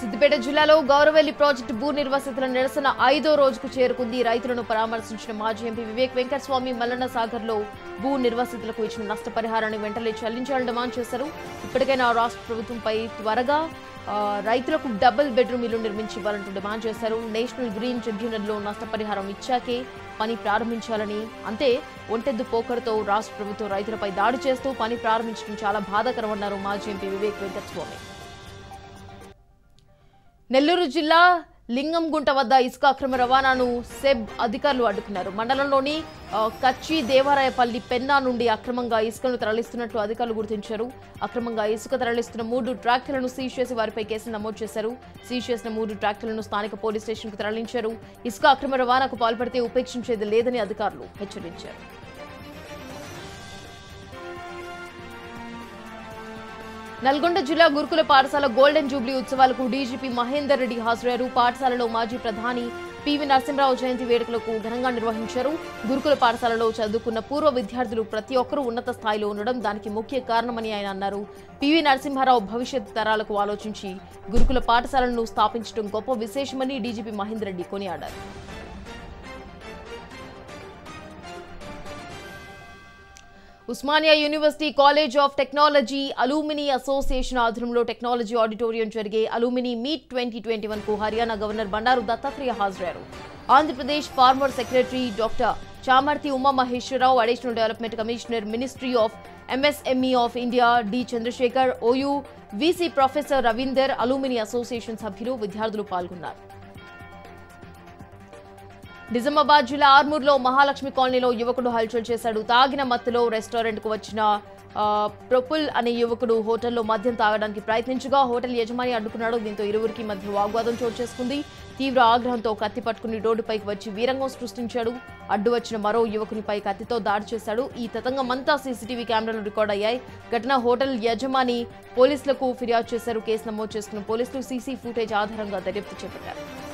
సిద్దిపేట జిల్లాలో గౌరవెల్లి ప్రాజెక్టు భూ నిర్వాసితుల నిరసన ఐదో రోజుకు చేరుకుంది. రైతులను పరామర్శించిన మాజీ ఎంపీ వివేక్ వెంకటస్వామి మల్లన్న సాగర్లో భూ నిర్వాసితులకు ఇచ్చిన నష్టపరిహారాన్ని వెంటనే చెల్లించాలని డిమాండ్ చేశారు. ఇప్పటికైనా రాష్ట్ర ప్రభుత్వంపై త్వరగా రైతులకు డబుల్ బెడ్రూమ్ ఇల్లు నిర్మించాలంటూ డిమాండ్ చేశారు. నేషనల్ గ్రీన్ ట్రిబ్యునల్లో నష్టపరిహారం ఇచ్చాకే పని ప్రారంభించాలని, అంతే ఒంటెద్దు పోకడతో రాష్ట్ర ప్రభుత్వం రైతులపై దాడి చేస్తూ పని ప్రారంభించడం చాలా బాధాకరమన్నారు మాజీ ఎంపీ వివేక్ వెంకటస్వామి. నెల్లూరు జిల్లా లింగంగుంట వద్ద ఇసుక అక్రమ రవాణాను సెబ్ అధికారులు అడ్డుకున్నారు. మండలంలోని కచ్చి దేవరాయపల్లి పెన్నా నుండి అక్రమంగా ఇసుకను తరలిస్తున్నట్లు అధికారులు గుర్తించారు. అక్రమంగా ఇసుక తరలిస్తున్న 3 ట్రాక్టర్లను సీజ్ చేసి వారిపై కేసులు నమోదు చేశారు. సీజ్ చేసిన 3 ట్రాక్టర్లను స్థానిక పోలీస్ స్టేషన్కు తరలించారు. ఇసుక అక్రమ రవాణాకు పాల్పడితే ఉపేక్షించేది లేదని అధికారులు హెచ్చరించారు. నల్గొండ జిల్లా గురుకుల పాఠశాల గోల్డెన్ జూబ్లీ ఉత్సవాలకు డీజీపీ మహేందర్ రెడ్డి హాజరయ్యారు. పాఠశాలలో మాజీ ప్రధాని పివి నరసింహరావు జయంతి వేడుకలకు ఘనంగా నిర్వహించారు. గురుకుల పాఠశాలలో చదువుకున్న పూర్వ విద్యార్థులు ప్రతి ఒక్కరూ ఉన్నత స్థాయిలో ఉండడం దానికి ముఖ్య కారణమని ఆయన అన్నారు. పివి నరసింహారావు భవిష్యత్ తరాలకు ఆలోచించి గురుకుల పాఠశాలను స్థాపించడం గొప్ప విశేషమని డీజీపీ మహేందర్ రెడ్డి కొనియాడారు. Osmania university college of technology alumni association ఆధ్వర్యంలో టెక్నాలజీ ఆడిటోరియం జరిగే అలూమినీ మీట్ 2021 కు హర్యానా గవర్నర్ బండారు దత్తాత్రేయ హాజరయ్యారు. Andhra Pradesh former secretary doctor Chamarthi Umamaheswararao, additional development commissioner ministry of MSME of India D Chandrashekar, OU VC professor Ravinder, alumni association సభ్యులు, విద్యార్థులు పాల్గొన్నారు. నిజామాబాద్ జిల్లా ఆర్మూర్లో మహాలక్ష్మి కాలనీలో యువకుడు హల్చల్ చేశాడు. తాగిన మత్తులో రెస్టారెంట్కు వచ్చిన ప్రొపుల్ అనే యువకుడు హోటల్లో మద్యం తాగడానికి ప్రయత్నించగా హోటల్ యజమాని అడ్డుకున్నాడు. దీంతో ఇరువురికి మధ్య వాగ్వాదం చోటు చేసుకుంది. తీవ్ర ఆగ్రహంతో కత్తి పట్టుకుని రోడ్డుపైకి వచ్చి వీరంగం సృష్టించాడు. అడ్డు వచ్చిన మరో యువకునిపై కత్తితో దాడి చేశాడు. ఈ తతంగమంతా CCTV కెమెరాలు రికార్డ్ అయ్యాయి. ఘటన హోటల్ యజమాని పోలీసులకు ఫిర్యాదు చేశారు. కేసు నమోదు చేసుకున్న పోలీసులు CC ఫుటేజ్ ఆధారంగా దర్యాప్తు చేపట్టారు.